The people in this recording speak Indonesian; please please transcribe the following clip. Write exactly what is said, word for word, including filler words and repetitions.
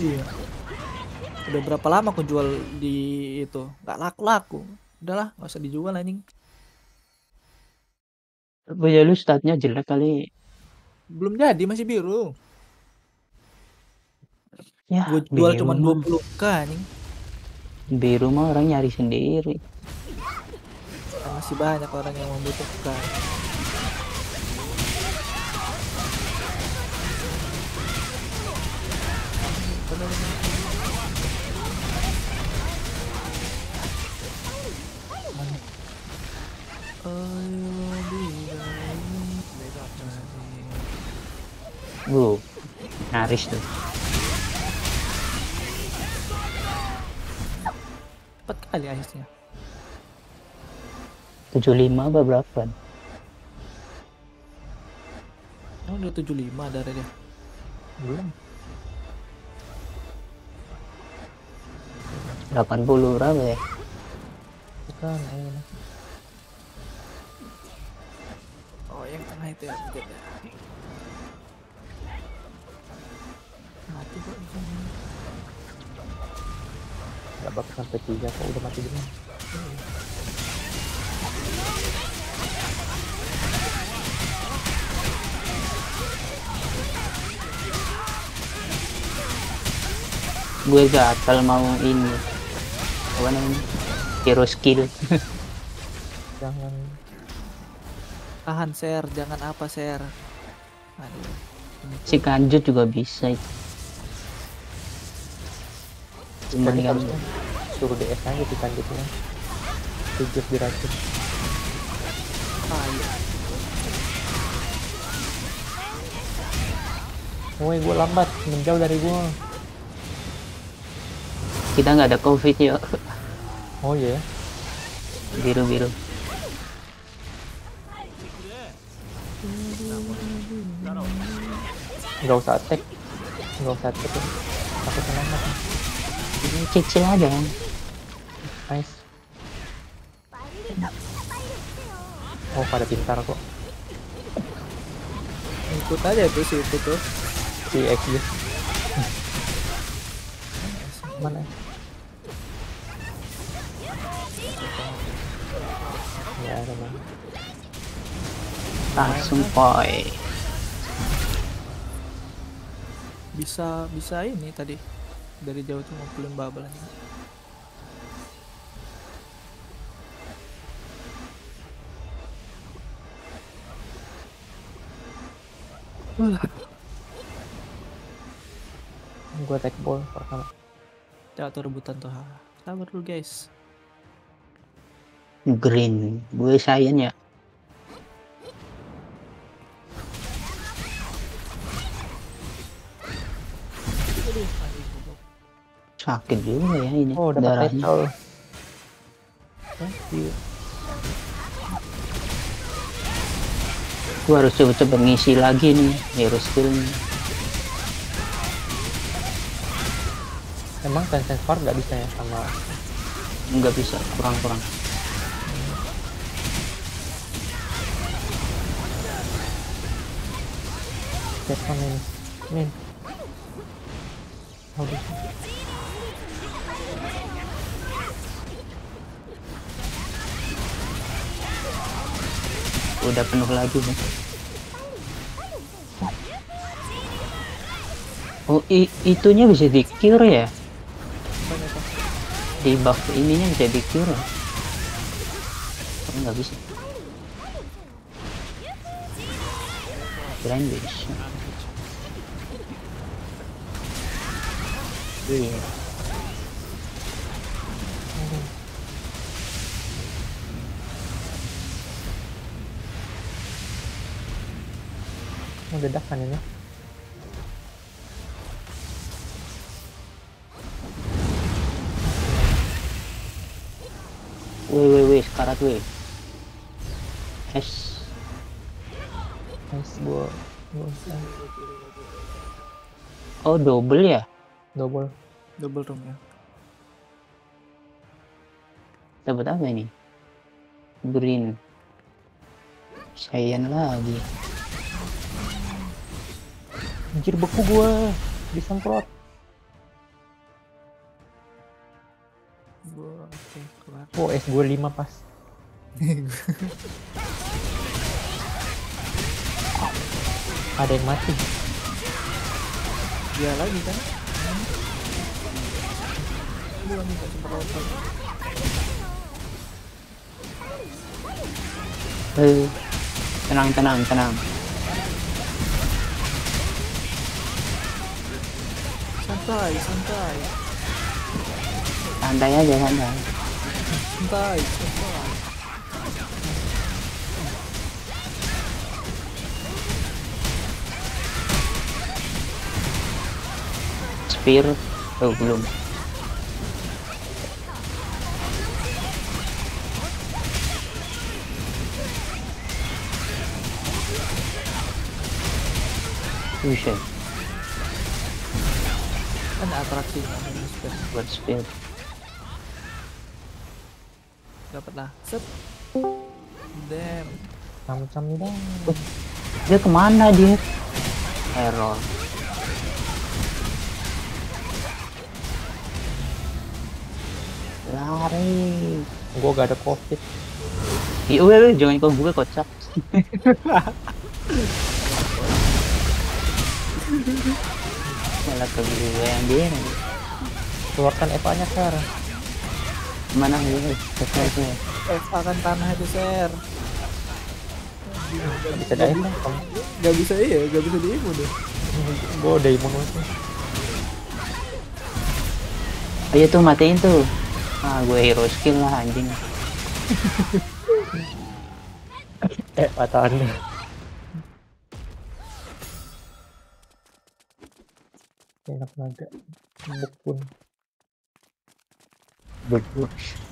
Iya. Udah berapa lama aku jual di itu? Gak laku-laku. Udahlah, gak usah dijual anjing. Punya lu statnya jelek kali. Belum jadi, masih biru. Ya, gue jual cuma dua puluh ribu anjing. Biru mah orang nyari sendiri. Masih banyak orang yang membutuhkan. Wow, nyaris tuh. Empat kali akhirnya. tujuh puluh lima apa berapa? Oh, udah tujuh puluh lima ada dia. Belum. delapan puluh berapa ya? Bukan, ayo. Oh, yang tengah itu ya. Mati kok di sana. Enggak bakal sampai tiga kok udah mati dulu. Gue gatal mau ini. Apa namanya? Hero skill. Jangan. Tahan share, jangan apa share. Aduh. Si kanjut juga bisa itu. Cuman dengan suruh D S aja si kanjutnya. Tujuh diracun. Ah, iya. Woi, gue lambat, menjauh dari gue. Kita nggak ada covid yuk. Oh iya, yeah. Biru-biru nggak usah attack, nggak usah attack ya. Aku senang banget ini, cicil aja kan. Nice. Oh pada pintar kok, ikut aja tuh si itu tuh si X-nya. Mana? Ya, sama. Langsung poi. Bisa bisa ini tadi. Dari jauh tuh ngumpulin bubble aja. Uh. Gua take ball pertama. Atau rebutan tuh, sabar dulu guys. Green gue sayang ya. Sakit juga ya ini. Oh, darahnya gue harus coba-coba ngisi lagi nih hero skill. Emang Tencent Ford nggak bisa ya sama? Nggak bisa, kurang-kurang. Tekan ini, min. Habis. Udah penuh lagi nih. Oh, itunya bisa di-cure ya? Di buff ininya bisa di cure tapi nggak bisa. Keren bisa. Iya. Mau dedakan ini. Wih wih wih, sekarat wih. Yes. Yes, gua. Oh, double ya? Double. Double room ya. Dapat apa ini? Green. Cyan lagi. Anjir beku gua. Disemprot. Oh, S gue lima pas. Ada yang mati. Dia lagi kan? Dia lagi gak sempat lompat. Hei, tenang, tenang, tenang. Santai, santai. Santai aja, santai. Santai, santai. Spear, oh belum. Bisa. Ada atraksi buat spear. Dapat lah. Set. Damn. Macam-macam dong. Dia kemana dia? Error. Lari, gua gak ada covid. Iya, udah jangan kau buka kocak. Malah kebiru yang dia. Keluarkan Eva nya ser. Mana ini? Eva kan tanah itu ser. Gak bisa di imun. Gak bisa iya, gak bisa di imun deh. Gua udah imun aja. Ayo tuh matiin tuh. Ah, gue hero skill lah anjing. Eh, patahan. Enak naga. Bekun. Bekun.